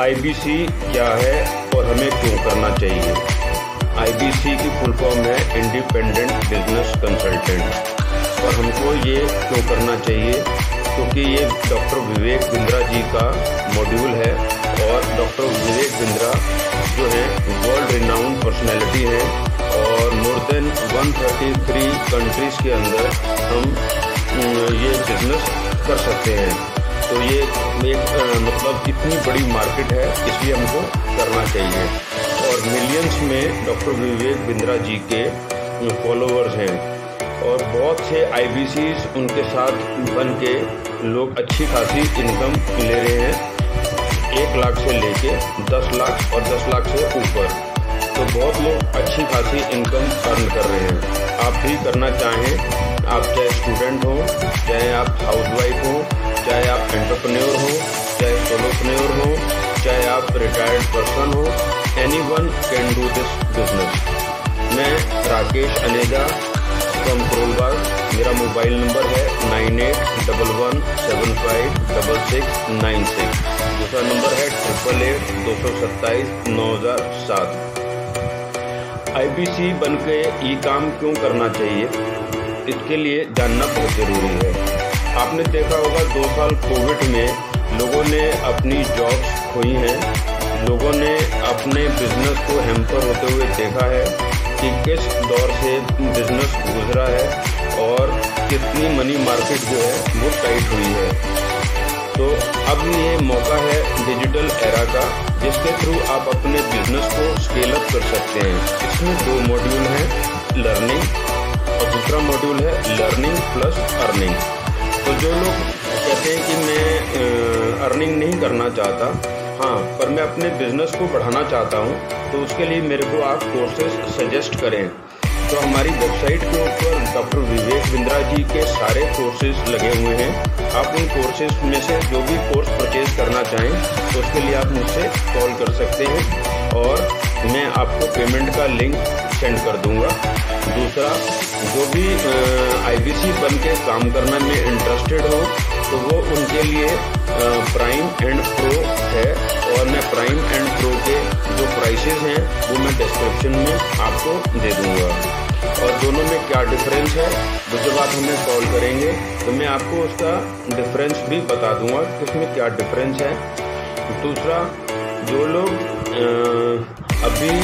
IBC क्या है और हमें क्यों करना चाहिए। IBC की फुल फॉर्म है इंडिपेंडेंट बिजनेस कंसल्टेंट, और हमको ये क्यों करना चाहिए क्योंकि ये डॉक्टर विवेक बिंद्रा जी का मॉड्यूल है। और डॉक्टर विवेक बिंद्रा जो है वर्ल्ड रिनाउंड पर्सनैलिटी है और मोर देन 133 कंट्रीज़ के अंदर हम ये बिजनेस कर सकते हैं। तो ये एक मतलब इतनी बड़ी मार्केट है, इसलिए हमको करना चाहिए। और मिलियंस में डॉक्टर विवेक बिंद्रा जी के फॉलोअर्स हैं और बहुत से IBCs उनके साथ बन के लोग अच्छी खासी इनकम ले रहे हैं, 1 लाख से लेके 10 लाख और 10 लाख से ऊपर। तो बहुत लोग अच्छी खासी इनकम अर्न कर रहे हैं। आप भी करना चाहें, आप चाहे स्टूडेंट हो, चाहे आप हाउसवाइफ हो, चाहे आप एंटरप्रेन्योर हो, चाहे सोलोप्रेन्योर हो, चाहे आप रिटायर्ड पर्सन हो, anyone can do this business. मैं राकेश अनेजा फ्रॉम करोलबाग, मेरा मोबाइल नंबर है 9811756696, दूसरा नंबर है 8827 907। IBC बन के ई काम क्यों करना चाहिए, इसके लिए जानना बहुत ज़रूरी है। आपने देखा होगा 2 साल कोविड में लोगों ने अपनी जॉब्स खोई हैं, लोगों ने अपने बिजनेस को हैम्पर होते हुए देखा है कि किस दौर से बिजनेस गुजरा है और कितनी मनी मार्केट जो है वो टाइट हुई है। तो अब ये मौका है डिजिटल एरा का, जिसके थ्रू आप अपने बिजनेस को स्केल अप कर सकते हैं। इसमें 2 मॉड्यूल हैं, लर्निंग और दूसरा मॉड्यूल है लर्निंग प्लस अर्निंग। तो जो लोग कहते हैं कि मैं अर्निंग नहीं करना चाहता, हाँ, पर मैं अपने बिजनेस को बढ़ाना चाहता हूँ, तो उसके लिए मेरे को आप कोर्सेज सजेस्ट करें, तो हमारी वेबसाइट के ऊपर डॉक्टर विवेक बिंद्रा जी के सारे कोर्सेज लगे हुए हैं। आप उन कोर्सेज में से जो भी कोर्स परचेज करना चाहें तो उसके लिए आप मुझसे कॉल कर सकते हैं और मैं आपको पेमेंट का लिंक सेंड कर दूंगा। दूसरा, जो भी IBC बन के काम करने में इंटरेस्टेड हो तो वो उनके लिए प्राइम एंड प्रो है, और मैं प्राइम एंड प्रो के जो प्राइसेस हैं वो मैं डिस्क्रिप्शन में आपको दे दूंगा, और दोनों में क्या डिफरेंस है तो जब आप हमें कॉल करेंगे तो मैं आपको उसका डिफरेंस भी बता दूंगा किसमें क्या डिफरेंस है। दूसरा, जो लोग अभी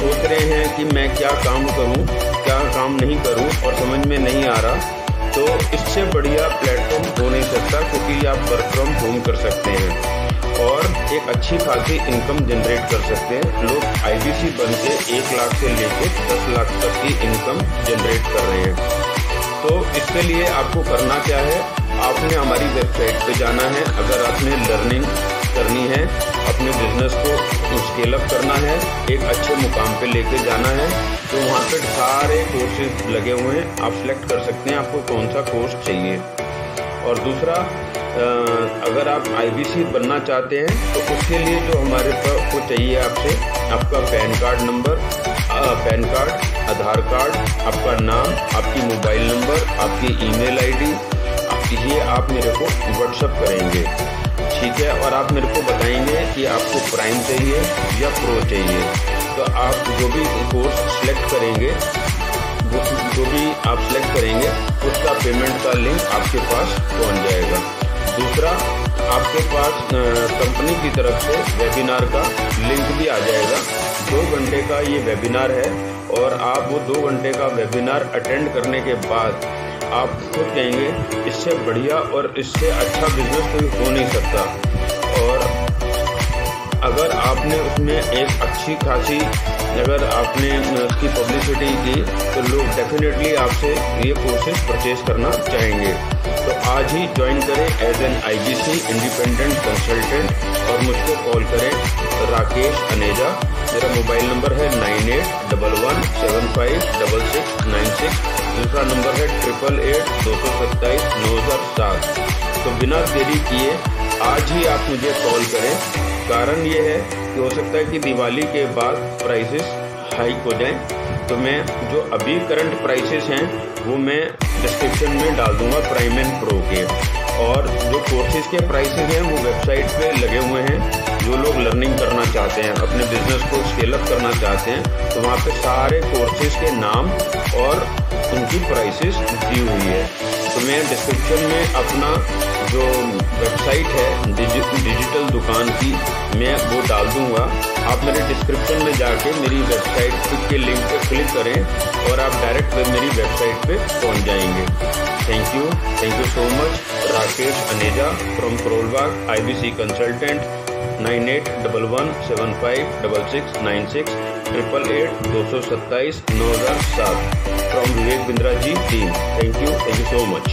सोच रहे हैं कि मैं क्या काम करूं, क्या काम नहीं करूं और समझ में नहीं आ रहा, तो इससे बढ़िया प्लेटफॉर्म हो नहीं सकता, क्योंकि आप वर्क फ्रॉम होम कर सकते हैं और एक अच्छी खासी इनकम जनरेट कर सकते हैं। लोग IBC बन के 1 लाख से लेकर 10 लाख तक की इनकम जनरेट कर रहे हैं। तो इसके लिए आपको करना क्या है, आपने हमारी वेबसाइट पे जाना है। अगर आपने लर्निंग करनी है, अपने बिजनेस को स्केल अप करना है, एक अच्छे मुकाम पे लेके जाना है, तो वहाँ पे सारे कोर्सेज लगे हुए हैं, आप सिलेक्ट कर सकते हैं आपको कौन सा कोर्स चाहिए। और दूसरा, अगर आप IBC बनना चाहते हैं तो उसके लिए जो हमारे पास वो चाहिए आपसे, आपका PAN card number, PAN card, Aadhaar card, आपका नाम, आपकी मोबाइल नंबर, आपकी email ID, ये आप मेरे को WhatsApp करेंगे, ठीक है। और आप मेरे को बताएंगे कि आपको प्राइम चाहिए या प्रो चाहिए, तो आप जो भी कोर्स सेलेक्ट करेंगे, जो भी आप सेलेक्ट करेंगे उसका पेमेंट का लिंक आपके पास पहुंच जाएगा। दूसरा, आपके पास कंपनी की तरफ से वेबिनार का लिंक भी आ जाएगा। 2 घंटे का ये वेबिनार है और आप वो 2 घंटे का वेबिनार अटेंड करने के बाद आप खुद कहेंगे इससे बढ़िया और इससे अच्छा बिजनेस कोई हो नहीं सकता। और अगर आपने उसमें एक अच्छी खासी, अगर आपने उसकी पब्लिसिटी की, तो लोग डेफिनेटली आपसे ये कोर्सेज परचेज करना चाहेंगे। तो आज ही ज्वाइन करें as an IBC independent consultant और मुझको कॉल करें, राकेश अनेजा, मेरा मोबाइल नंबर है 9811756696, दूसरा नंबर है 888227 907। तो बिना देरी किए आज ही आप मुझे कॉल करें। कारण ये है कि हो सकता है कि दिवाली के बाद प्राइसेस हाइक हो जाएं, तो मैं जो अभी करंट प्राइसेस हैं वो मैं डिस्क्रिप्शन में डाल दूंगा प्राइम एंड प्रो के, और जो कोर्सेज के प्राइसेस हैं वो वेबसाइट पे लगे हुए हैं। जो लोग लर्निंग करना चाहते हैं, अपने बिजनेस को स्केल अप करना चाहते हैं, तो वहाँ पे सारे कोर्सेज के नाम और उनकी प्राइसेस दी हुई है। तो मैं डिस्क्रिप्शन में अपना जो वेबसाइट है डिजिटल दुकान की, मैं वो डाल दूंगा। आप मेरे डिस्क्रिप्शन में जाके मेरी वेबसाइट के लिंक पे क्लिक करें और आप डायरेक्ट मेरी वेबसाइट पे पहुंच जाएंगे। Thank you so much. Rakesh Aneja from Karol Bagh, IBC consultant, 9811756696888227 9007 from Vivek Bindra ji team. Thank you so much.